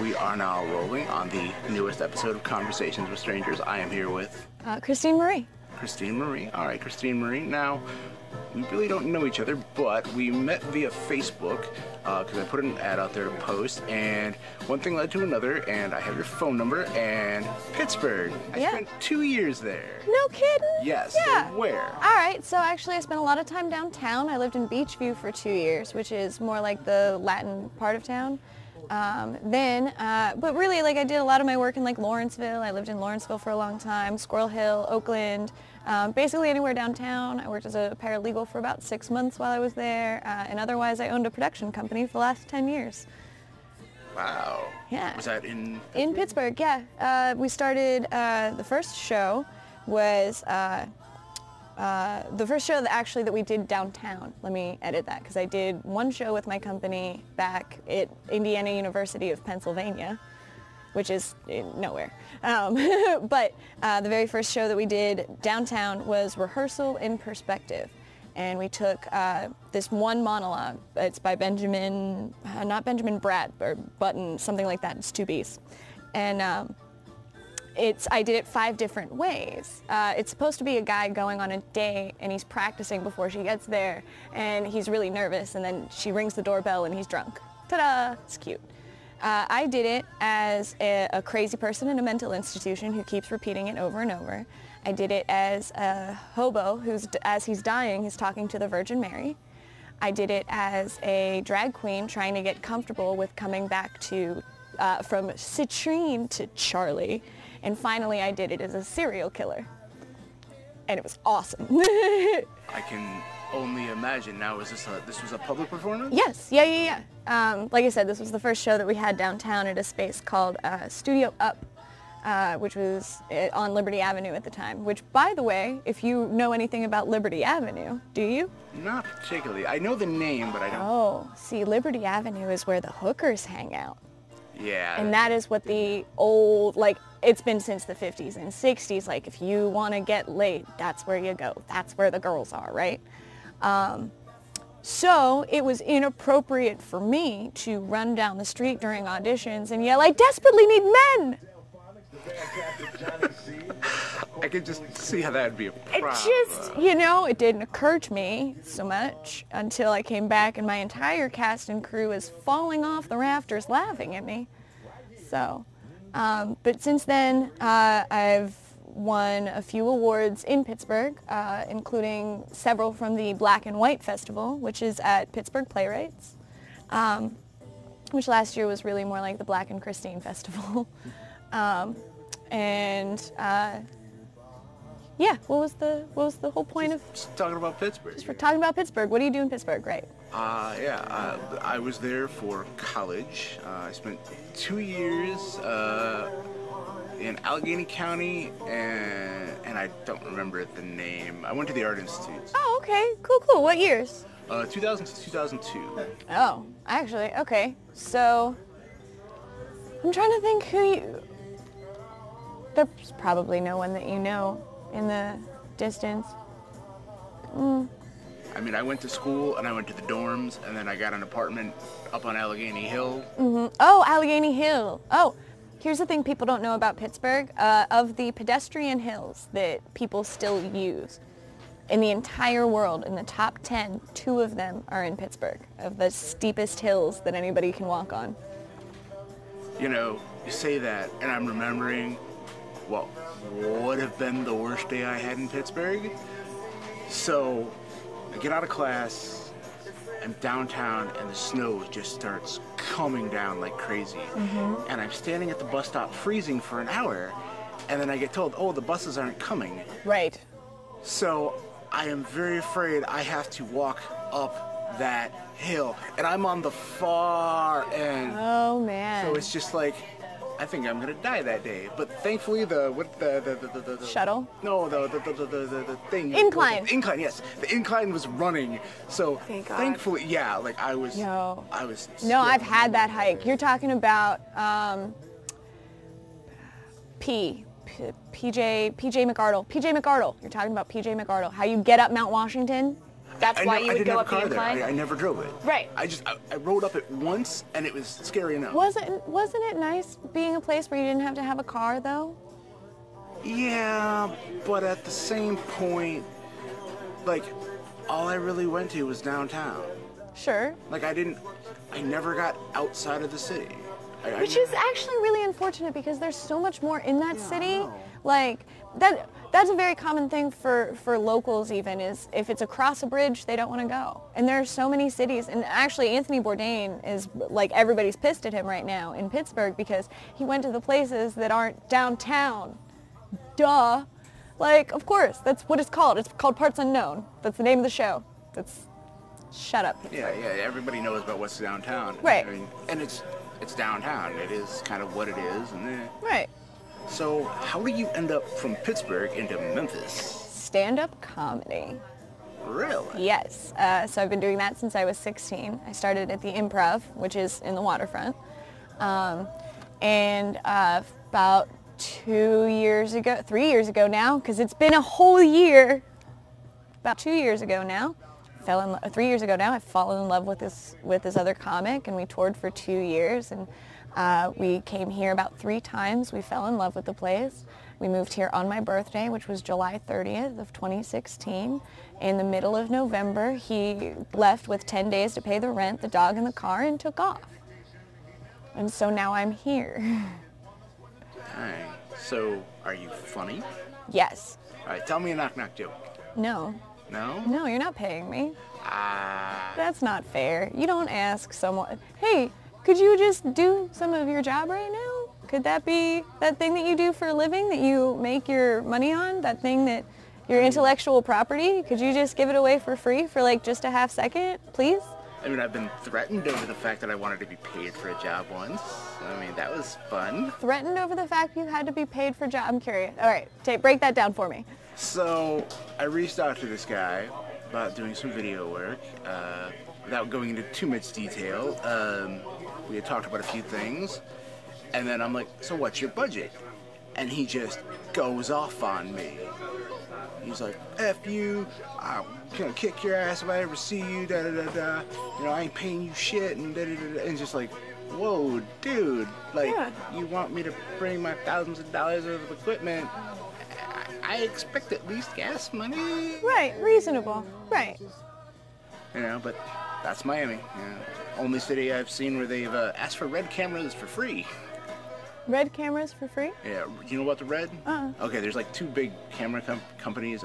We are now rolling on the newest episode of Conversations with Strangers. I am here with... Christine Marie. Christine Marie. All right, Christine Marie. Now, we really don't know each other, but we met via Facebook because I put an ad out there to post, and one thing led to another, and I have your phone number, and Pittsburgh. I spent 2 years there. No kidding? Yes. Yeah. So where? All right, so actually I spent a lot of time downtown. I lived in Beechview for 2 years, which is more like the Latin part of town. But really, like, I did a lot of my work in, like, Lawrenceville. I lived in Lawrenceville for a long time, Squirrel Hill, Oakland, basically anywhere downtown. I worked as a paralegal for about 6 months while I was there, and otherwise I owned a production company for the last 10 years. Wow. Yeah. Was that in Pittsburgh? In Pittsburgh, yeah. We started, the first show was, the first show that actually that we did downtown. Let me edit that, because I did one show with my company back at Indiana University of Pennsylvania, which is nowhere. But the very first show that we did downtown was Rehearsal in Perspective. And we took this one monologue. It's by Benjamin, not Benjamin Bratt, or Button, something like that. It's two B's. And I did it 5 different ways. It's supposed to be a guy going on a date, and he's practicing before she gets there, and he's really nervous, and then she rings the doorbell and he's drunk. Ta-da! It's cute. I did it as a crazy person in a mental institution who keeps repeating it over and over. I did it as a hobo who's, as he's dying, he's talking to the Virgin Mary. I did it as a drag queen trying to get comfortable with coming back to, from Citrine to Charlie. And finally, I did it as a serial killer, and it was awesome. I can only imagine. Now, is this was a public performance? Yes, yeah. Like I said, this was the first show that we had downtown at a space called Studio Up, which was on Liberty Avenue at the time. Which, by the way, if you know anything about Liberty Avenue, do you? Not particularly. I know the name, but I don't. Oh, see, Liberty Avenue is where the hookers hang out. Yeah. And that is what the old, like, it's been since the 50s and 60s, like, if you want to get laid, that's where you go. That's where the girls are, right? So it was inappropriate for me to run down the street during auditions and yell, "I desperately need men!" I could just see how that would be a problem. It just, you know, it didn't occur to me so much until I came back and my entire cast and crew is falling off the rafters laughing at me. So, but since then, I've won a few awards in Pittsburgh, including several from the Black and White Festival, which is at Pittsburgh Playwrights, which last year was really more like the Black and Christine Festival. Yeah, what was the whole point of just talking about Pittsburgh? Just for talking about Pittsburgh. What do you do in Pittsburgh, right? I was there for college. I spent 2 years in Allegheny County, and I don't remember the name. I went to the Art Institute. Oh, okay, cool. What years? 2000 to 2002. Oh, actually, okay. So I'm trying to think who you. There's probably no one that you know in the distance. Mm. I mean, I went to school and I went to the dorms, and then I got an apartment up on Allegheny Hill. Mm-hmm. Oh, Allegheny Hill. Oh, here's the thing people don't know about Pittsburgh. Of the pedestrian hills that people still use in the entire world, in the top 10, 2 of them are in Pittsburgh, of the steepest hills that anybody can walk on. You know, you say that, and I'm remembering what would have been the worst day I had in Pittsburgh. So I get out of class, I'm downtown, and the snow just starts coming down like crazy. Mm-hmm. And I'm standing at the bus stop freezing for an hour, and then I get told, oh, the buses aren't coming. Right. So I am very afraid I have to walk up that hill, and I'm on the far end. Oh, man. So it's just like, I think I'm gonna die that day, but thankfully the shuttle. No, the thing. Incline. The incline, yes. The incline was running, so thankfully, yeah. Like I was. No. I was. No, I've had that hike. You're talking about PJ McArdle. You're talking about PJ McArdle. How you get up Mount Washington? That's why you would go up to your client? I never drove it. Right. I rode up it once, and it was scary enough. Wasn't it nice being a place where you didn't have to have a car, though? Yeah, but at the same point, like, all I really went to was downtown. Sure. Like, I never got outside of the city. Which is actually really unfortunate because there's so much more in that city. Like, that's a very common thing for locals even, is if it's across a bridge, they don't want to go. And there are so many cities. And actually, Anthony Bourdain is, like, everybody's pissed at him right now in Pittsburgh because he went to the places that aren't downtown. Duh. Like, of course, that's what it's called. It's called Parts Unknown. That's the name of the show. That's... Shut up. Yeah, yeah, everybody knows about what's downtown. Right. I mean, and it's downtown. It is kind of what it is. And right. So how do you end up from Pittsburgh into Memphis? Stand-up comedy. Really? Yes. So I've been doing that since I was 16. I started at the Improv, which is in the waterfront. About 2 years ago, 3 years ago now, because it's been a whole year, about 2 years ago now, 3 years ago now, I fell in love with this other comic, and we toured for 2 years, and we came here about 3 times. We fell in love with the place. We moved here on my birthday, which was July 30th of 2016. In the middle of November, he left with 10 days to pay the rent, the dog, and the car, and took off. And so now I'm here. Hi. So, are you funny? Yes. All right, tell me a knock-knock joke. No. No? No, you're not paying me. That's not fair. You don't ask someone, hey, could you just do some of your job right now? Could that be that thing that you do for a living that you make your money on? That thing that your intellectual property? Could you just give it away for free for like just a half second, please? I mean, I've been threatened over the fact that I wanted to be paid for a job once. I mean, that was fun. Threatened over the fact you had to be paid for a job? I'm curious. All right, break that down for me. So I reached out to this guy about doing some video work. Without going into too much detail, we had talked about a few things. And then I'm like, so what's your budget? And he just goes off on me. He's like, F you, I'm gonna kick your ass if I ever see you, da da da da. You know, I ain't paying you shit, and da da da da. And just like, whoa, dude, like, you want me to bring my thousands of dollars worth of equipment? I expect at least gas money. Right, reasonable, right. You know, but that's Miami. You know, only city I've seen where they've asked for red cameras for free. Red cameras for free? Yeah, you know about the Red? Uh-uh. Okay, there's like 2 big camera companies,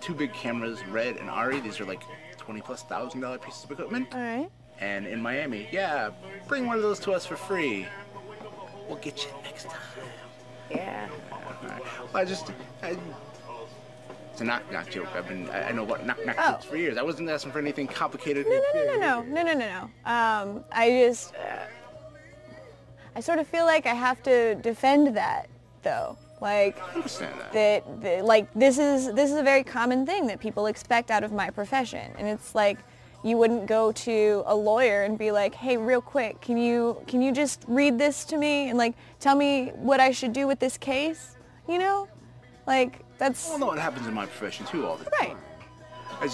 2 big cameras, Red and Ari. These are like $20,000+ pieces of equipment. All right. And in Miami, yeah, bring one of those to us for free. We'll get you next time. Yeah. Right. Well, it's a knock-knock joke. I know what knock-knock jokes for years. I wasn't asking for anything complicated. No. I sort of feel like I have to defend that, though. Like, I understand that like, this is a very common thing that people expect out of my profession, and it's like, you wouldn't go to a lawyer and be like, hey, real quick, can you just read this to me and like tell me what I should do with this case? You know, like that's. Well, no, it happens in my profession too all the time. Right.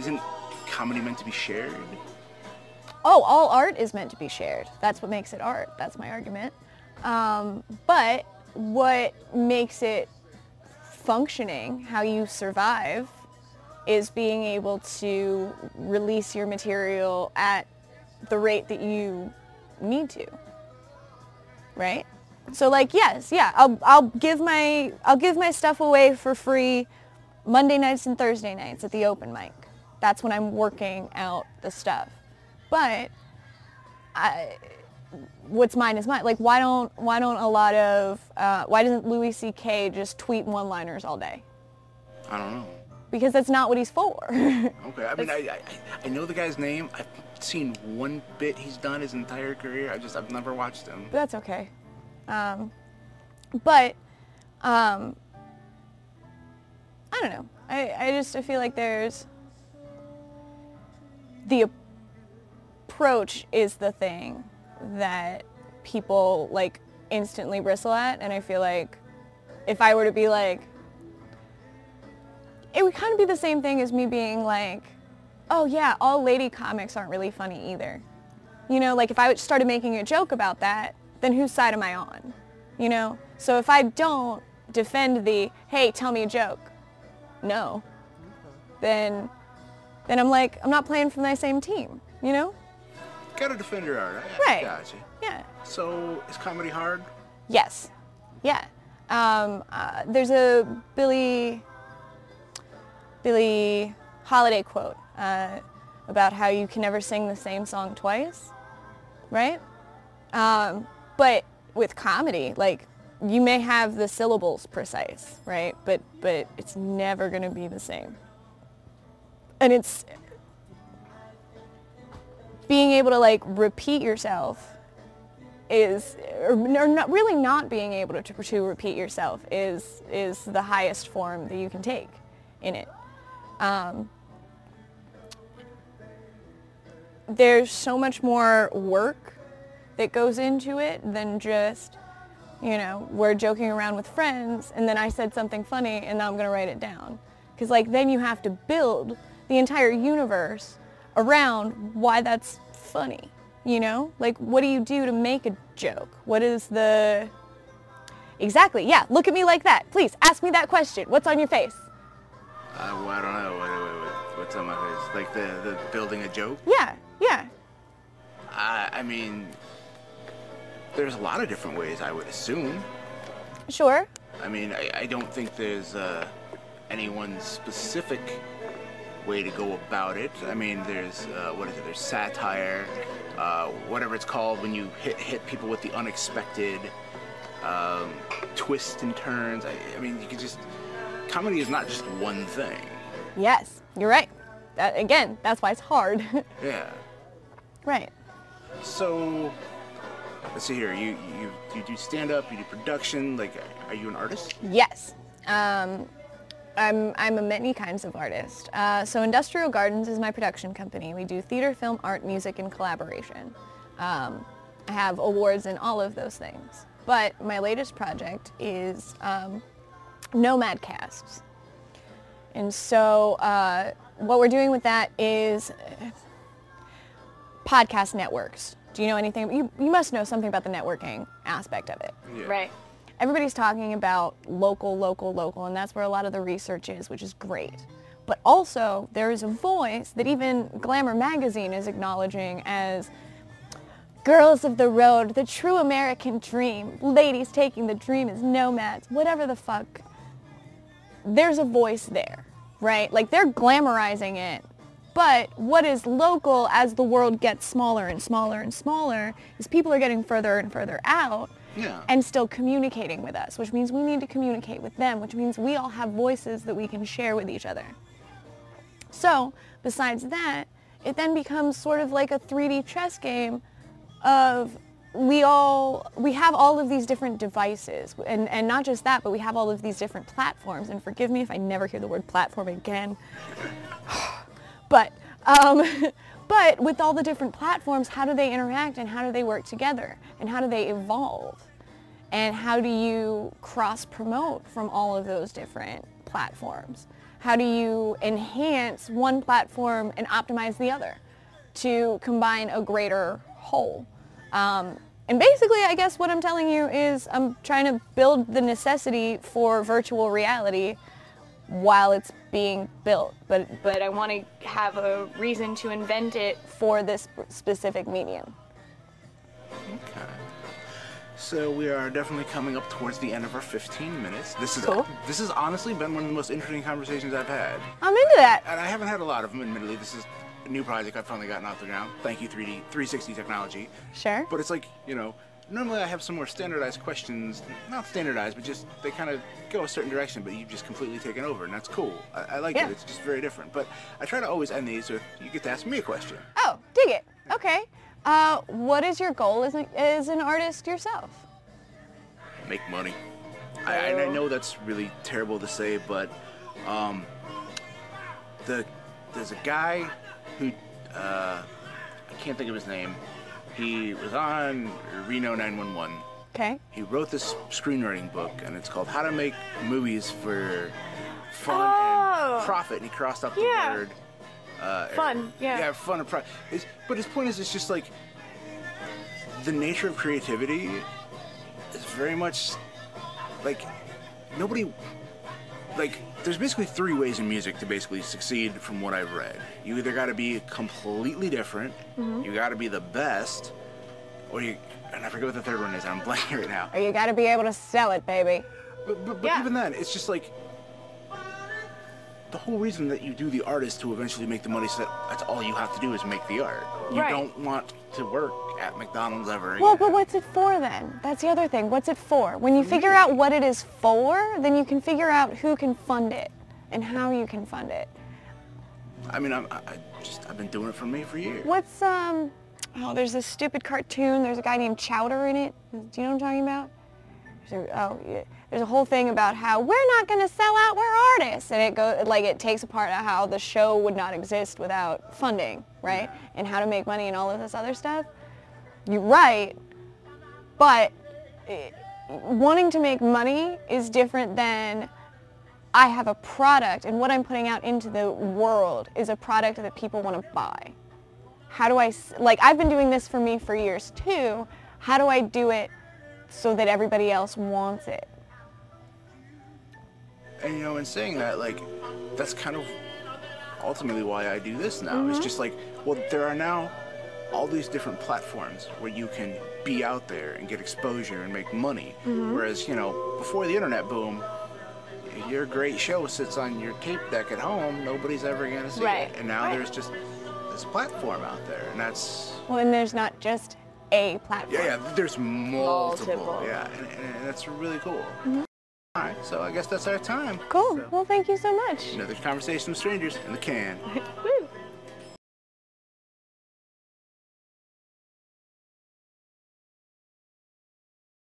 Isn't comedy meant to be shared? Oh, all art is meant to be shared. That's what makes it art. That's my argument. But what makes it functioning, how you survive, is being able to release your material at the rate that you need to, right? So like, yes, yeah, I'll give my stuff away for free Monday nights and Thursday nights at the open mic. That's when I'm working out the stuff. But what's mine is mine. Like, why don't a lot of why doesn't Louis C.K. just tweet one-liners all day? I don't know. Because that's not what he's for. Okay, I mean, I know the guy's name. I've seen one bit he's done his entire career. I've never watched him. That's okay. I don't know. I feel like there's the approach is the thing that people like instantly bristle at, and I feel like if I were to be like, it would kind of be the same thing as me being like, oh yeah, all lady comics aren't really funny either. You know, like if I started making a joke about that, then whose side am I on? You know, so if I don't defend the, hey, tell me a joke, no, then I'm like, I'm not playing from my same team, you know? Gotta defend your art, right? Gotcha. Yeah. So is comedy hard? Yes. Yeah. There's a Billie Holiday quote about how you can never sing the same song twice, right? But with comedy, like you may have the syllables precise, right? But it's never gonna be the same. And it's being able to like repeat yourself is, or not really not being able to repeat yourself is the highest form that you can take in it. There's so much more work that goes into it than just, you know, we're joking around with friends and then I said something funny and now I'm gonna write it down. Because like then you have to build the entire universe around why that's funny, you know? Like, what do you do to make a joke? What is the... Exactly, yeah, look at me like that. Please, ask me that question. What's on your face? Well, I don't know. What's on my face? Like the building a joke? Yeah, yeah. I mean, there's a lot of different ways, I would assume. Sure. I mean, I don't think there's any one specific way to go about it. I mean, there's, what is it, there's satire, whatever it's called when you hit people with the unexpected, twists and turns. I mean, you could just, comedy is not just one thing. Yes, you're right. That, again, that's why it's hard. Yeah. Right. So, let's see here, you do stand-up, you do production, like, are you an artist? Yes. I'm a many kinds of artist. So Industrial Gardens is my production company. We do theater, film, art, music, and collaboration. I have awards in all of those things. But my latest project is Nomad Casts. And so what we're doing with that is podcast networks. Do you know anything? You must know something about the networking aspect of it. Yeah. Right. Everybody's talking about local, local, local, and that's where a lot of the research is, which is great. But also, there is a voice that even Glamour Magazine is acknowledging as girls of the road, the true American dream, ladies taking the dream as nomads, whatever the fuck. There's a voice there, right? Like, they're glamorizing it, but what is local as the world gets smaller and smaller and smaller is people are getting further and further out. Yeah. And still communicating with us, which means we need to communicate with them, which means we all have voices that we can share with each other. So, besides that, it then becomes sort of like a 3D chess game of we have all of these different devices, and not just that, but we have all of these different platforms, and forgive me if I never hear the word platform again, but with all the different platforms, how do they interact and how do they work together? And how do they evolve? And how do you cross-promote from all of those different platforms? How do you enhance one platform and optimize the other to combine a greater whole? And basically, I guess what I'm telling you is I'm trying to build the necessity for virtual reality while it's being built, but I want to have a reason to invent it for this specific medium. Okay. So we are definitely coming up towards the end of our 15 minutes. This is cool. This has honestly been one of the most interesting conversations I've had. I'm into that. And I haven't had a lot of them, admittedly. This is a new project I've finally gotten off the ground. Thank you, 3D 360 technology. Sure. But it's like, you know, normally I have some more standardized questions, not standardized, but just they kind of go a certain direction, but you've just completely taken over, and that's cool. I like it. It's just very different. But I try to always end these with, you get to ask me a question. Oh, dig it. Okay. What is your goal as an artist yourself? Make money. I know that's really terrible to say, but there's a guy who, I can't think of his name. He was on Reno 911. Okay. He wrote this screenwriting book, and it's called How to Make Movies for Fun profit, and he crossed out the word. Fun, yeah. Yeah, fun and profit. But his point is, it's just like, the nature of creativity is very much, like, nobody, like, there's basically three ways in music to basically succeed from what I've read. You either gotta be completely different, you gotta be the best, or you, and I forget what the third one is, I'm blanking right now. Or you gotta be able to sell it, baby. But even then, it's just like, the whole reason that you do the art is to eventually make the money, so that's all you have to do is make the art. You don't want to work at McDonald's ever again. Well, but what's it for then? That's the other thing. What's it for? When you figure out what it is for, then you can figure out who can fund it and how you can fund it. I mean, I've been doing it for me for years. What's, oh, there's this stupid cartoon. There's a guy named Chowder in it. Do you know what I'm talking about? There's a whole thing about how we're not going to sell out, we're artists, and it goes like it takes apart how the show would not exist without funding, right? And how to make money and all of this other stuff. You're right, but wanting to make money is different than I have a product and what I'm putting out into the world is a product that people want to buy. How do I, like, I've been doing this for me for years too. How do I do it so that everybody else wants it? And, you know, in saying that, like, that's kind of ultimately why I do this now. It's just like, well, there are now all these different platforms where you can be out there and get exposure and make money. Whereas, you know, before the internet boom, your great show sits on your tape deck at home. Nobody's ever going to see it. And now there's just this platform out there, and that's... Well, and there's not just a platform. Yeah, yeah, there's multiple. Yeah, and that's really cool. All right, so I guess that's our time. Cool. So, well, thank you so much. Another Conversation with Strangers in the can.